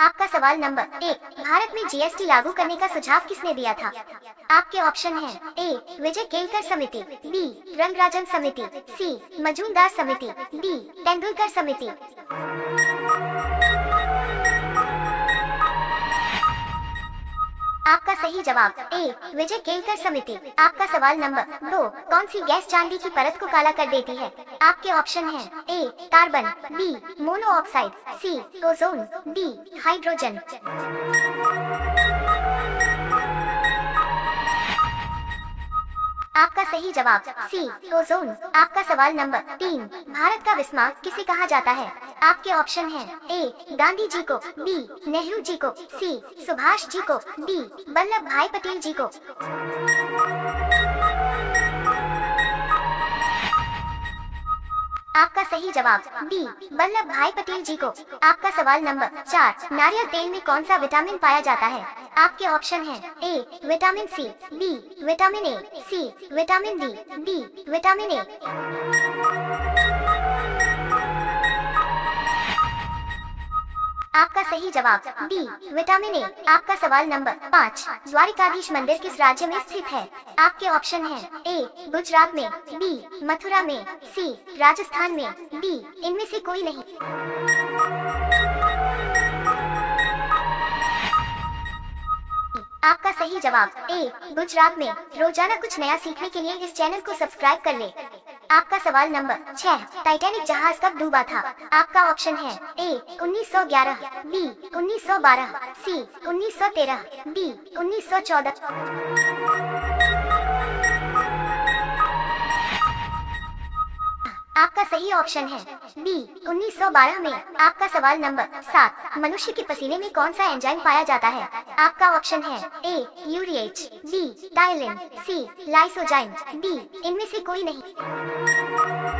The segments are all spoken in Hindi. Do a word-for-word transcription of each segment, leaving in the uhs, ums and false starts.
आपका सवाल नंबर एक, भारत में जीएसटी लागू करने का सुझाव किसने दिया था? आपके ऑप्शन हैं ए विजय केलकर समिति, बी रंगराजन समिति, सी मजूमदार समिति, डी तेंदुलकर समिति। आपका सही जवाब ए विजय केलकर समिति। आपका सवाल नंबर दो, कौन सी गैस चांदी की परत को काला कर देती है? आपके ऑप्शन हैं A carbon, B mono oxide, C ozone, D hydrogen. आपका सही जवाब सी ओजोन। आपका सवाल नंबर तीन, भारत का विस्मार्क किसे कहा जाता है? आपके ऑप्शन हैं ए गांधी जी को, बी नेहरू जी को, सी सुभाष जी को, डी बल्लभ भाई पटेल जी को। आपका सही जवाब बी बल्लभ भाई पटेल जी को। आपका सवाल नंबर चार, नारियल तेल में कौन सा विटामिन पाया जाता है? आपके ऑप्शन हैं A vitamin C, B vitamin A, C vitamin D, D vitamin A. आपका सही जवाब बी विटामिन ए। आपका सवाल नंबर पाँच, द्वारिकाधीश मंदिर किस राज्य में स्थित है? आपके ऑप्शन हैं ए गुजरात में, बी मथुरा में, सी राजस्थान में, डी इनमें से कोई नहीं। आपका सही जवाब ए गुजरात में। रोजाना कुछ नया सीखने के लिए इस चैनल को सब्सक्राइब कर लें। आपका सवाल नंबर छह, टाइटैनिक जहाज कब डूबा था? आपका ऑप्शन है ए उन्नीस सौ ग्यारह, बी उन्नीस सौ बारह, सी उन्नीस सौ तेरह, डी उन्नीस सौ चौदह। आपका सही ऑप्शन है बी उन्नीस सौ बारह में। आपका सवाल नंबर सात, मनुष्य के पसीने में कौन सा एंजाइम पाया जाता है? आपका ऑप्शन है A urease, B ptyalin, C lysozyme, D इनमें से कोई नहीं।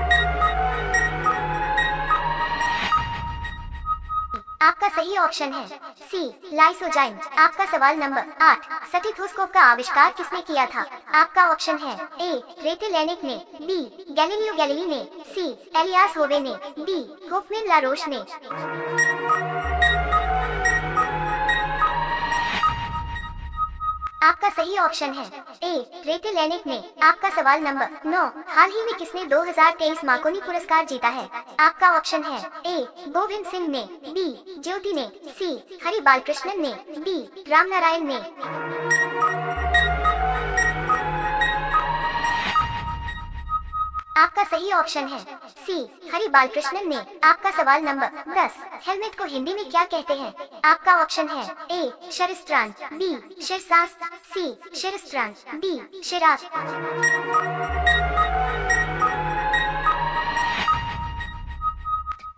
आपका सही ऑप्शन है सी लाइसोजाइम। आपका सवाल नंबर आठ, स्टेथोस्कोप का आविष्कार किसने किया था? आपका ऑप्शन है ए रेटेलेनिक ने, बी गैलीलियो गैलीली ने, सी एलियास लारोश ने, डी होफमैन लारोश ने। आपका सही ऑप्शन है ए रेटेलेनिक ने। आपका सवाल नंबर नौ, हाल ही में किसने दो हज़ार तेईस माकोनी पुरस्कार जीता है? आपका ऑप्शन है ए गोविंद सिंह ने, बी ज्योति ने, सी हरि बालकृष्णन ने, डी रामनारायण ने। आपका सही ऑप्शन है सी हरि बालकृष्णन ने। आपका सवाल नंबर दस, हेलमेट को हिंदी में क्या कहते हैं? आपका ऑप्शन है ए शिरस्त्राण, बी शिरस्त्राण, सी शिरस्त्राण, डी शिरास।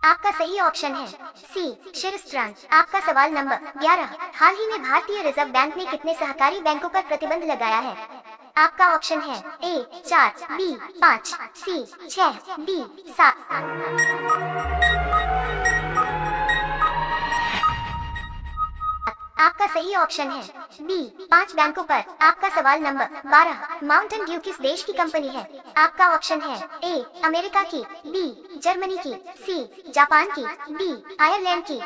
आपका सही ऑप्शन है सी शिरस्त्राण। आपका सवाल नंबर ग्यारह, हाल ही में भारतीय रिजर्व बैंक ने कितने सहकारी बैंकों पर प्रतिबंध लगाया है? आपका ऑप्शन है ए चार, बी पाँच, सी छह, डी सात। आपका सही ऑप्शन है बी पाँच बैंकों पर। आपका सवाल नंबर बारह, माउंटेन ड्यू किस देश की कंपनी है? आपका ऑप्शन है ए अमेरिका की, बी जर्मनी की, सी जापान की, डी आयरलैंड की।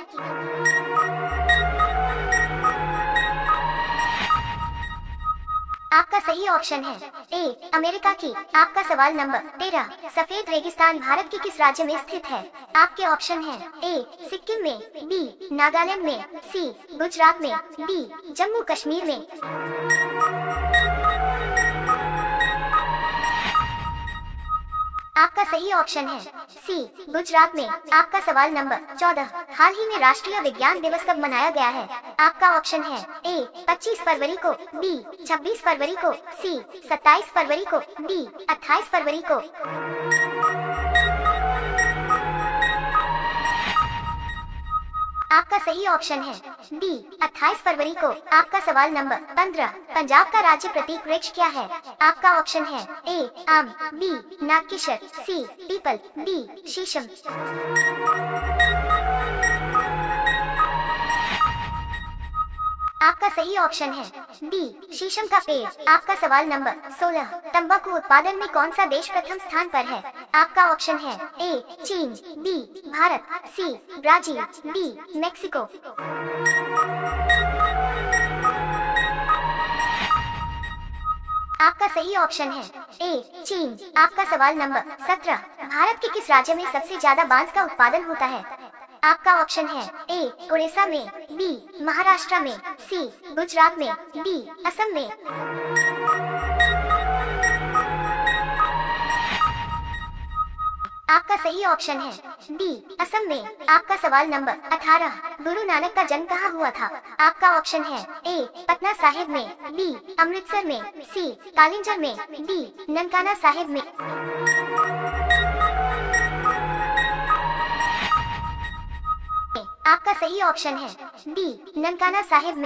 आपका सही ऑप्शन है ए अमेरिका की। आपका सवाल नंबर तेरह, सफेद रेगिस्तान भारत के किस राज्य में स्थित है? आपके ऑप्शन हैं ए सिक्किम में, बी नागालैंड में, सी गुजरात में, डी जम्मू कश्मीर में। आपका सही ऑप्शन है सी गुजरात में। आपका सवाल नंबर चौदह, हाल ही में राष्ट्रीय विज्ञान दिवस कब मनाया गया है? आपका ऑप्शन है ए पच्चीस फरवरी को, बी छब्बीस फरवरी को, सी सत्ताईस फरवरी को, डी अट्ठाईस फरवरी को। आपका सही ऑप्शन है डी अट्ठाईस फरवरी को। आपका सवाल नंबर पंद्रह, पंजाब का राज्य प्रतीक वृक्ष क्या है? आपका ऑप्शन है ए आम, बी नागकिशर, सी पीपल, डी शीशम। आपका सही ऑप्शन है डी शीशम का पेड़। आपका सवाल नंबर सोलह, तंबाकू उत्पादन में कौन सा देश प्रथम स्थान पर है? आपका ऑप्शन है ए चीन, B Bharat, C Brazil, D Mexico. आपका सही ऑप्शन है ए चीन। आपका सवाल नंबर सत्रह, भारत के किस राज्य में सबसे ज्यादा बांस का उत्पादन होता है? आपका ऑप्शन है ए उड़ीसा में, बी महाराष्ट्र में, सी गुजरात में, डी असम में। आपका सही ऑप्शन है डी असम में। आपका सवाल नंबर अठारह, गुरु नानक का जन्म कहाँ हुआ था? आपका ऑप्शन है ए पटना साहिब में, बी अमृतसर में, सी कालिंजर में, डी ननकाना साहिब में। आपका सही ऑप्शन है डी ननकाना साहिब में।